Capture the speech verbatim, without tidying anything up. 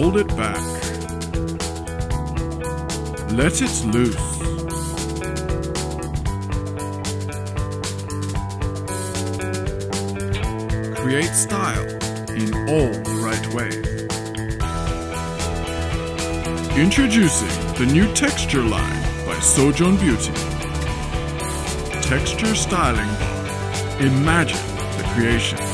fold it back. Let it loose. Create style in all the right ways. Introducing the new texture line by Sojourn Beauty. Texture Styling Balm. Imagine the creation.